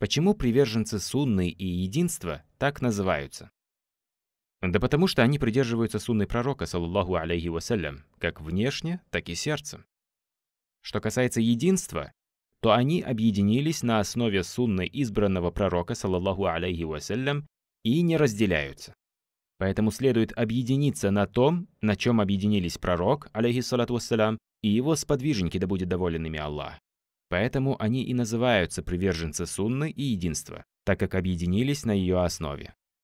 Почему приверженцы сунны и единства так называются? Да потому что они придерживаются сунны пророка, саллаллаху алейхи вассалям, как внешне, так и сердцем. Что касается единства, то они объединились на основе сунны избранного пророка, саллаллаху алейхи вассалям, и не разделяются. Поэтому следует объединиться на том, на чем объединились пророк, алейхиссалату вассалям, и его сподвижники, да будет доволен ими Аллах. Поэтому они и называются приверженцы сунны и единства, так как объединились на ее основе.